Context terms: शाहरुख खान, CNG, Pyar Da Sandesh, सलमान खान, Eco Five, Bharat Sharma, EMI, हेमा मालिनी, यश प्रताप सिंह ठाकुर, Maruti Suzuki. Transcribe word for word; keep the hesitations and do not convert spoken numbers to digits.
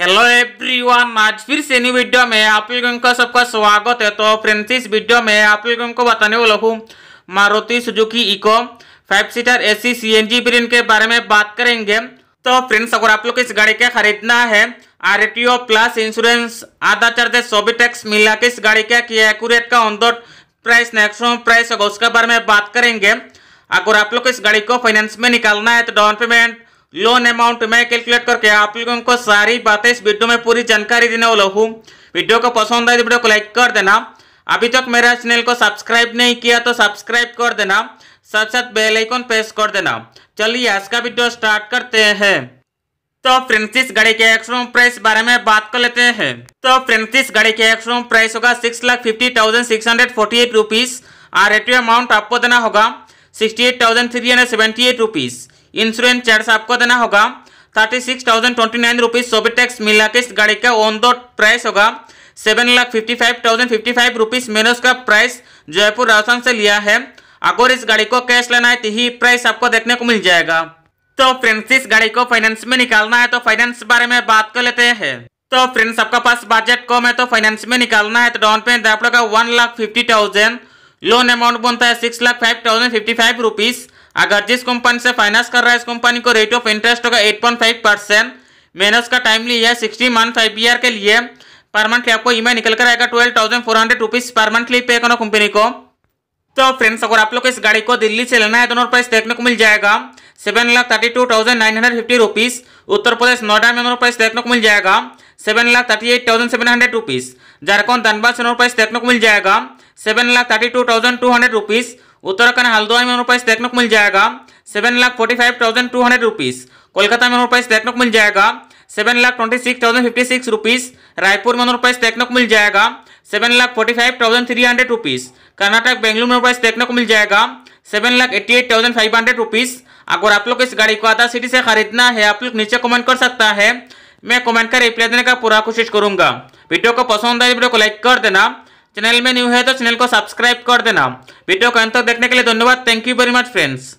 Hello everyone, आज फिर से नई वीडियो में आप लोगों का सबका स्वागत है। तो फ्रेंड्स, इस वीडियो में आप लोगों को बताने वाला हूँ Maruti Suzuki Eeco five seater AC CNG variant के बारे में बात करेंगे। तो फ्रेंड्स, अगर आप लोग को इस गाड़ी का खरीदना है, आरटीओ प्लस इंश्योरेंस आधा चार्जेस सभी टैक्स मिला के इस गाड़ी का किया एक्यूरेट का on the price maximum price होगा, उसके बारे में बात करेंगे। अगर आप लोग को इस गाड़ी को फाइनेंस में निकालना है तो डाउन पेमेंट लोन अमाउंट में कैलकुलेट करके आप लोगों को सारी बातें इस वीडियो में पूरी जानकारी देने वाला हूँ। वीडियो को पसंद आए तो वीडियो को लाइक कर देना। अभी तक मेरा चैनल को सब्सक्राइब नहीं किया तो सब्सक्राइब कर देना, साथ साथ बेल आइकन प्रेस कर देना। चलिए आज का वीडियो स्टार्ट करते हैं। तो फ्रेंड्स, इस गाड़ी के एक्सशोरूम प्राइस बारे में बात कर लेते हैं। तो फ्रेंड्स, इस गाड़ी के एक्सशोरूम प्राइस होगा six lakh fifty thousand six hundred forty eight rupees. R A T amount आपको देना होगा sixty eight thousand three hundred seventy eight rupees. Insurance charge आपको देना होगा thirty six thousand twenty nine rupees सभी टैक्स मिला के इस गाड़ी का ऑन द प्राइस होगा seven lakh fifty five thousand fifty five rupees. मैंने उसका प्राइस जयपुर राजस्थान से लिया है। अगर इस गाड़ी को कैश लेना है तो ही प्राइस आपको देखने को मिल जाएगा। तो फ्रेंड्स, इस गाड़ी को फाइनेंस में निकालना है तो फाइनेंस बारे में बात कर लेते हैं। तो फ्रेंड्स, आपका पास बजट कम है तो फाइनेंस में निकालना है तो डाउन पेमेंट आप लोग का one lakh fifty thousand loan amount बनता है six lakh five thousand fifty five rupees. अगर जिस कंपनी से फाइनेंस कर रहा है इस कंपनी को रेट ऑफ इंटरेस्ट होगा एट पॉइंट फाइव परसेंट। मैंने उसका टाइम लिया है सिक्सटी मंथ फाइव ईयर के लिए। पर मंथली आपको ई एम आई निकल कर आएगा twelve thousand four hundred rupees पर मंथली पे करना कंपनी को। तो फ्रेंड्स, अगर आप लोग इस गाड़ी को दिल्ली से लेना है तो प्राइस देखने को मिल जाएगा seven lakh thirty two thousand nine hundred fifty rupees. Uttar Pradesh Noida में प्राइस देखने को मिल जाएगा seven lakh thirty eight thousand seven hundred rupees. Jharkhand Dhanbad में प्राइस देखने को मिल जाएगा seven lakh thirty two thousand two hundred rupees. Uttarakhand Haldwani में प्राइस देखने को मिल जाएगा seven lakh forty five thousand two hundred rupees. Kolkata में प्राइस देखने को मिल जाएगा seven lakh twenty six thousand fifty six rupees. Raipur में प्राइस देखने को मिल जाएगा seven lakh forty five thousand three hundred rupees. Karnataka Bengaluru में प्राइस देखने को मिल जाएगा seven lakh eighty eight thousand five hundred rupees. अगर आप लोग इस गाड़ी को आधा सिटी से खरीदना है, आप लोग नीचे कमेंट कर सकता है, मैं कमेंट का रिप्लाई देने का पूरा कोशिश करूंगा। वीडियो को पसंद आए वीडियो को लाइक कर देना। चैनल में न्यू है तो चैनल को सब्सक्राइब कर देना। वीडियो को अंत तक देखने के लिए धन्यवाद। Thank you very much friends.